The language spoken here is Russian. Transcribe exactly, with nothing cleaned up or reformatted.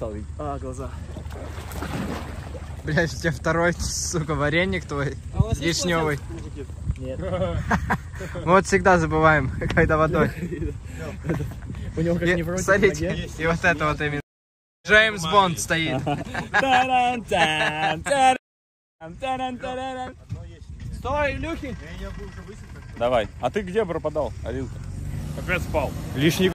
Стал видеть. А, глаза. Блять, у тебя второй, сука, вареник твой вишневый. Нет. Мы вот всегда забываем, когда водой. У него как не против. Смотрите, и вот это вот именно. Джеймс Бонд стоит. Стой, Люхи! Давай. А ты где пропадал, Алил? Опять спал. Лишний.